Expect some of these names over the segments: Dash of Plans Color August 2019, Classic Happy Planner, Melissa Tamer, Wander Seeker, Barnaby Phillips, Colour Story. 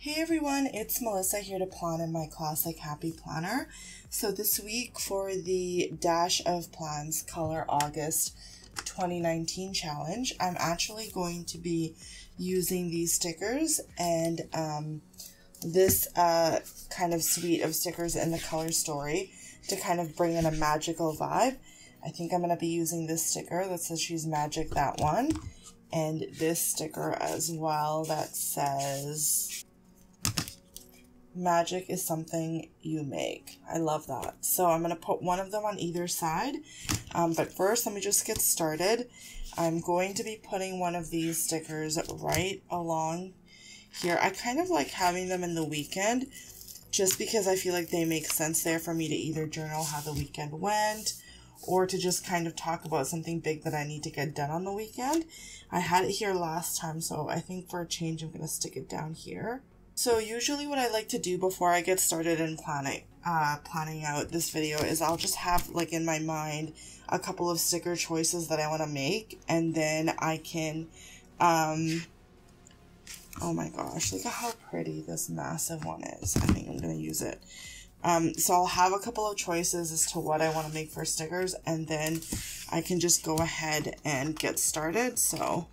Hey everyone, it's Melissa here to plan in my Classic Happy Planner. So this week for the Dash of Plans Color August 2019 challenge, I'm actually going to be using these stickers and this kind of suite of stickers in the color story to kind of bring in a magical vibe. I think I'm going to be using this sticker that says she's magic, that one, and this sticker as well that says magic is something you make. I love that. So I'm going to put one of them on either side. But first, let me just get started. I'm going to be putting one of these stickers right along here. I kind of like having them in the weekend just because I feel like they make sense there for me to either journal how the weekend went or to just kind of talk about something big that I need to get done on the weekend. I had it here last time, so I think for a change, I'm going to stick it down here. So usually what I like to do before I get started in planning out this video is I'll just have like in my mind a couple of sticker choices that I want to make, and then I can, oh my gosh, look at how pretty this massive one is. I think I'm going to use it. So I'll have a couple of choices as to what I want to make for stickers, and then I can just go ahead and get started. So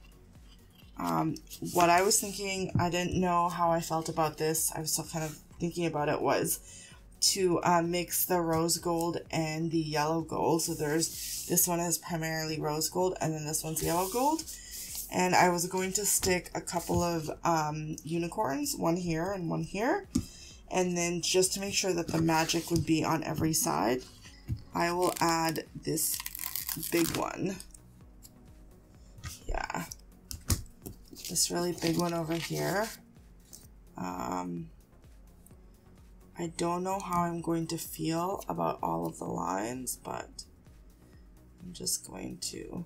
what I was thinking, I didn't know how I felt about this, I was still kind of thinking about it, was to mix the rose gold and the yellow gold. So there's, this one is primarily rose gold and then this one's yellow gold. And I was going to stick a couple of unicorns, one here and one here. And then just to make sure that the magic would be on every side, I will add this big one. Yeah. This really big one over here. I don't know how I'm going to feel about all of the lines, but I'm just going to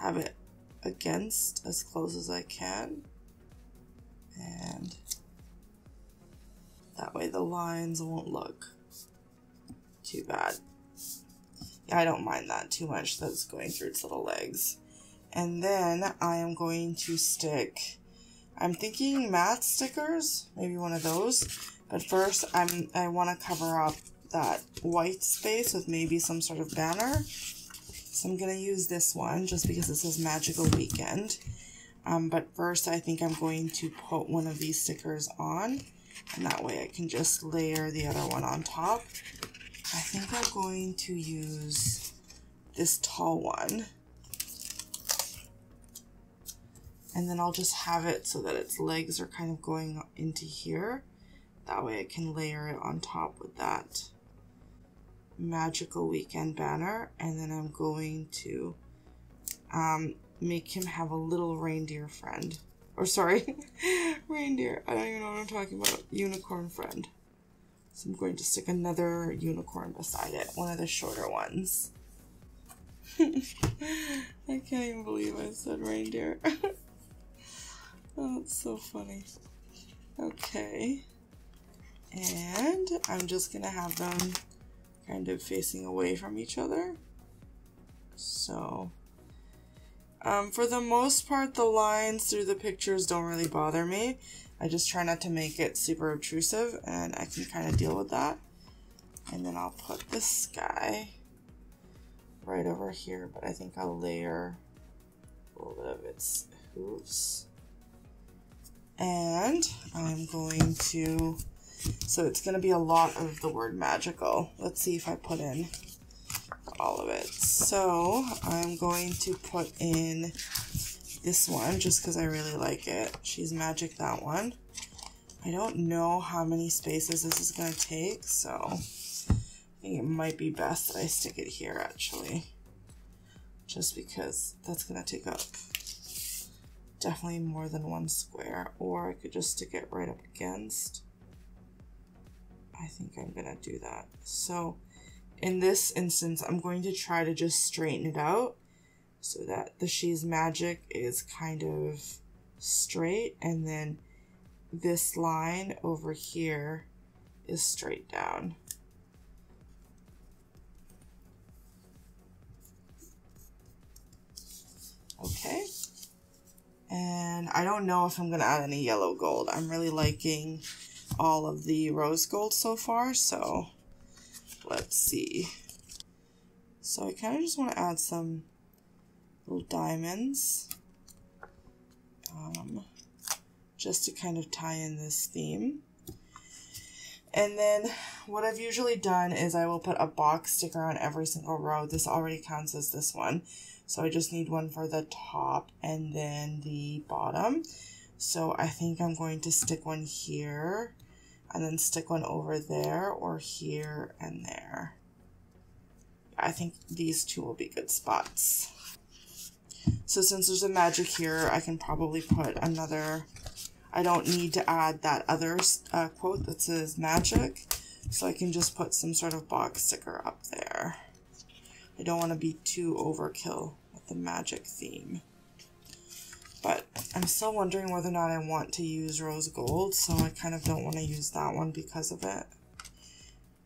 have it against as close as I can. And that way the lines won't look too bad. Yeah, I don't mind that too much. That's going through its little legs. And then I am going to stick, I'm thinking matte stickers, maybe one of those. But first I want to cover up that white space with maybe some sort of banner. So I'm going to use this one just because this is Magical Weekend. But first I think I'm going to put one of these stickers on, and that way I can just layer the other one on top. I think I'm going to use this tall one. And then I'll just have it so that its legs are kind of going into here. That way I can layer it on top with that Magical Weekend banner. And then I'm going to make him have a little reindeer friend. Or sorry, reindeer. I don't even know what I'm talking about. Unicorn friend. So I'm going to stick another unicorn beside it. One of the shorter ones. I can't even believe I said reindeer. Oh, that's so funny. Okay. And I'm just gonna have them kind of facing away from each other. So, for the most part, the lines through the pictures don't really bother me. I just try not to make it super obtrusive, and I can kind of deal with that. And then I'll put this guy right over here, but I think I'll layer a little bit of its hooves. And I'm going to, so it's going to be a lot of the word magical. Let's see if I put in all of it. So I'm going to put in this one just because I really like it. She's magic, that one. I don't know how many spaces this is going to take, so I think it might be best that I stick it here actually, just because that's going to take up definitely more than one square. Or I could just stick it right up against. I think I'm gonna do that. So in this instance, I'm going to try to just straighten it out so that the she's magic is kind of straight, and then this line over here is straight down. Okay. And I don't know if I'm going to add any yellow gold. I'm really liking all of the rose gold so far, so let's see. So I kind of just want to add some little diamonds just to kind of tie in this theme. And then what I've usually done is I will put a box sticker on every single row. This already counts as this one. So I just need one for the top and then the bottom. So I think I'm going to stick one here and then stick one over there or here and there. I think these two will be good spots. So since there's a magic here, I can probably put another, I don't need to add that other quote that says magic. So I can just put some sort of box sticker up there. I don't want to be too overkill with the magic theme. But I'm still wondering whether or not I want to use rose gold, so I kind of don't want to use that one because of it.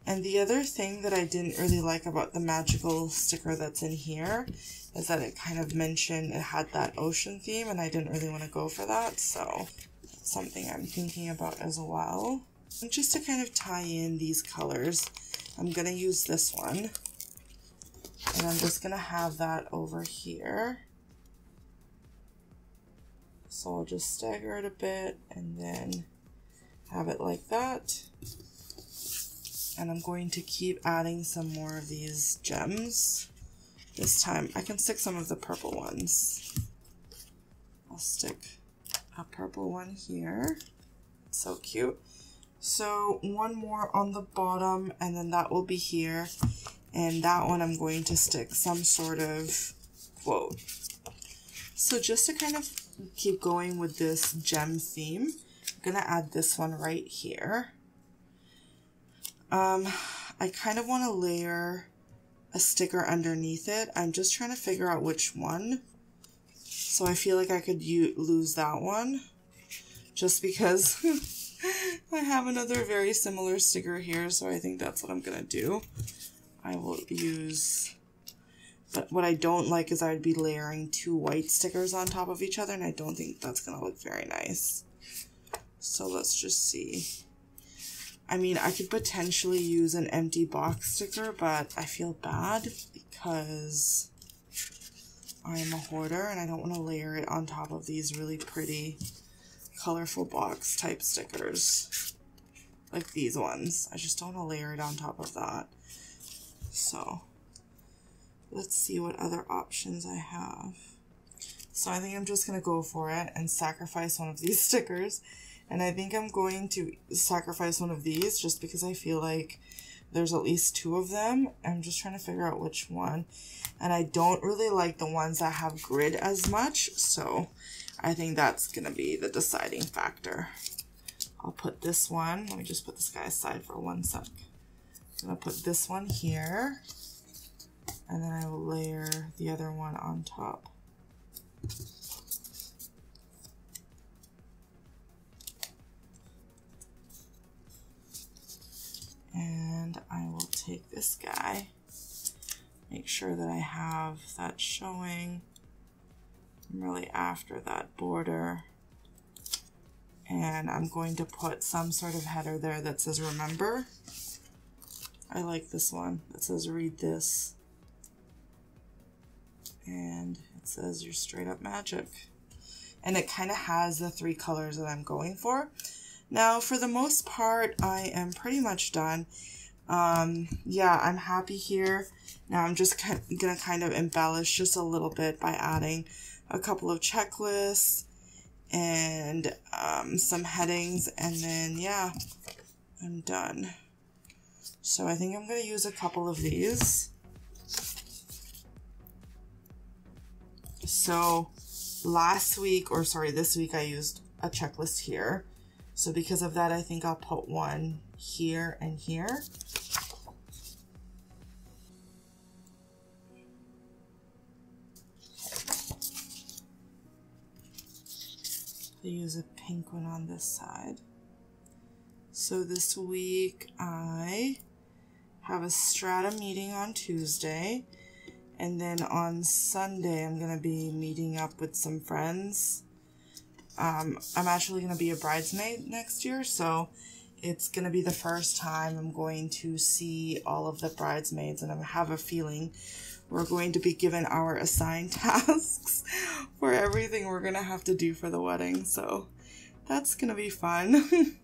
And the other thing that I didn't really like about the magical sticker that's in here is that it kind of mentioned it had that ocean theme, and I didn't really want to go for that, so that's something I'm thinking about as well. And just to kind of tie in these colors, I'm going to use this one. And I'm just going to have that over here. So I'll just stagger it a bit and then have it like that. And I'm going to keep adding some more of these gems. This time I can stick some of the purple ones. I'll stick a purple one here. It's so cute. So one more on the bottom and then that will be here. And that one I'm going to stick some sort of quote. So just to kind of keep going with this gem theme, I'm going to add this one right here. I kind of want to layer a sticker underneath it. I'm just trying to figure out which one. So I feel like I could lose that one just because I have another very similar sticker here. So I think that's what I'm going to do. I will use, but what I don't like is I would be layering two white stickers on top of each other, and I don't think that's going to look very nice. So let's just see. I mean, I could potentially use an empty box sticker, but I feel bad because I am a hoarder and I don't want to layer it on top of these really pretty, colorful box type stickers. Like these ones. I just don't want to layer it on top of that. So let's see what other options I have. So I think I'm just going to go for it and sacrifice one of these stickers. And I think I'm going to sacrifice one of these just because I feel like there's at least two of them. I'm just trying to figure out which one. And I don't really like the ones that have grid as much. So I think that's going to be the deciding factor. I'll put this one. Let me just put this guy aside for one sec. I'm going to put this one here, and then I will layer the other one on top. And I will take this guy, make sure that I have that showing. I'm really after that border. And I'm going to put some sort of header there that says remember. I like this one that says read this, and it says you're straight up magic, and it kind of has the three colors that I'm going for. Now for the most part I am pretty much done. Yeah, I'm happy here. Now I'm just gonna kind of embellish just a little bit by adding a couple of checklists and some headings, and then yeah, I'm done. So I think I'm going to use a couple of these. So this week I used a checklist here. So because of that, I think I'll put one here and here. I'll use a pink one on this side. So this week I have a strata meeting on Tuesday, and then on Sunday I'm going to be meeting up with some friends I'm actually going to be a bridesmaid next year, so it's going to be the first time I'm going to see all of the bridesmaids, and I have a feeling we're going to be given our assigned tasks for everything we're going to have to do for the wedding, so that's going to be fun.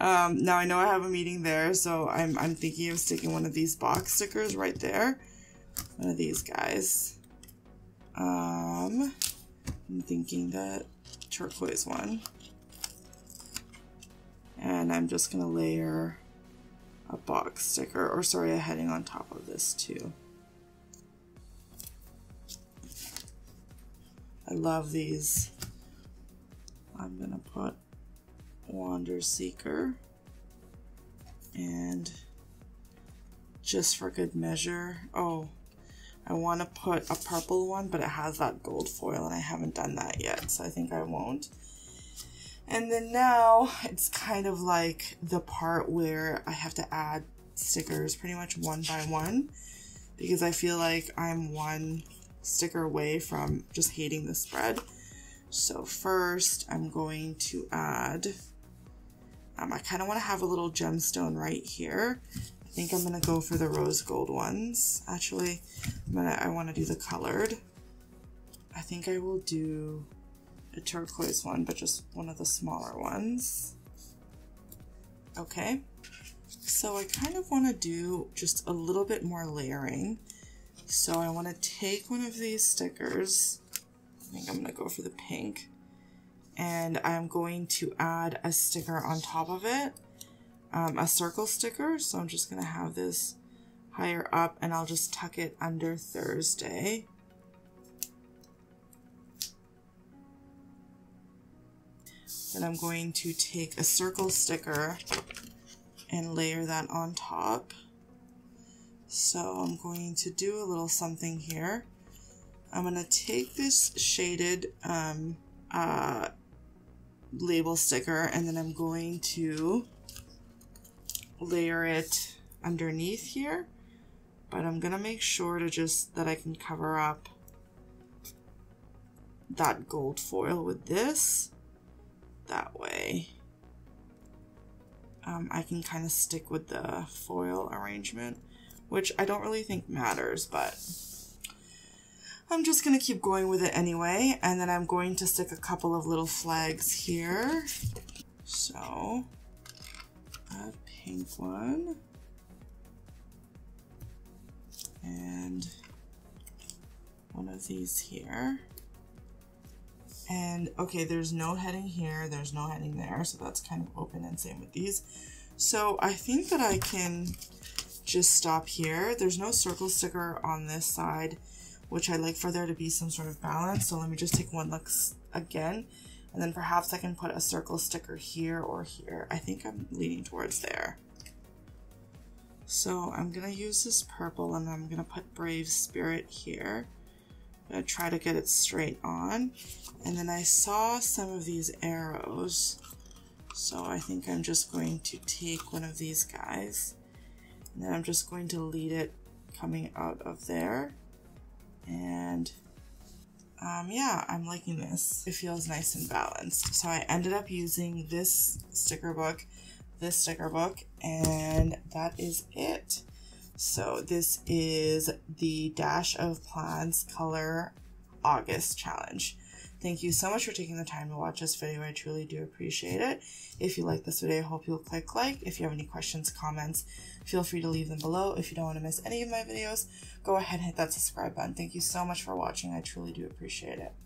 Now I know I have a meeting there, so I'm thinking of sticking one of these box stickers right there. One of these guys. I'm thinking that turquoise one. And I'm just going to layer a box sticker, or sorry, a heading on top of this too. I love these. I'm going to put Wander Seeker, and just for good measure, oh, I want to put a purple one, but it has that gold foil and I haven't done that yet, so I think I won't. And then now it's kind of like the part where I have to add stickers pretty much one by one, because I feel like I'm one sticker away from just hating the spread. So first I'm going to add, I kind of want to have a little gemstone right here. I think I'm going to go for the rose gold ones. Actually, I want to do the colored. I think I will do a turquoise one, but just one of the smaller ones. Okay. So I kind of want to do just a little bit more layering. So I want to take one of these stickers. I think I'm going to go for the pink, and I'm going to add a sticker on top of it, a circle sticker. So I'm just going to have this higher up, and I'll just tuck it under Thursday. Then I'm going to take a circle sticker and layer that on top. So I'm going to do a little something here. I'm going to take this shaded label sticker, and then I'm going to layer it underneath here, but I'm going to make sure to just that I can cover up that gold foil with this. That way I can kind of stick with the foil arrangement, which I don't really think matters, but I'm just going to keep going with it anyway. And then I'm going to stick a couple of little flags here. So a pink one and one of these here. And okay, there's no heading here, there's no heading there, so that's kind of open, and same with these. So I think that I can just stop here. There's no circle sticker on this side, which I like for there to be some sort of balance. So let me just take one look again, and then perhaps I can put a circle sticker here or here. I think I'm leaning towards there. So I'm gonna use this purple, and I'm gonna put Brave Spirit here. I'm gonna try to get it straight on. And then I saw some of these arrows. So I think I'm just going to take one of these guys, and then I'm just going to lead it coming out of there. And yeah, I'm liking this. It feels nice and balanced. So I ended up using this sticker book, and that is it. So this is the Dash of Plans Color August Challenge. Thank you so much for taking the time to watch this video. I truly do appreciate it. If you like this video, I hope you'll click like. If you have any questions, comments, feel free to leave them below. If you don't want to miss any of my videos, go ahead and hit that subscribe button. Thank you so much for watching. I truly do appreciate it.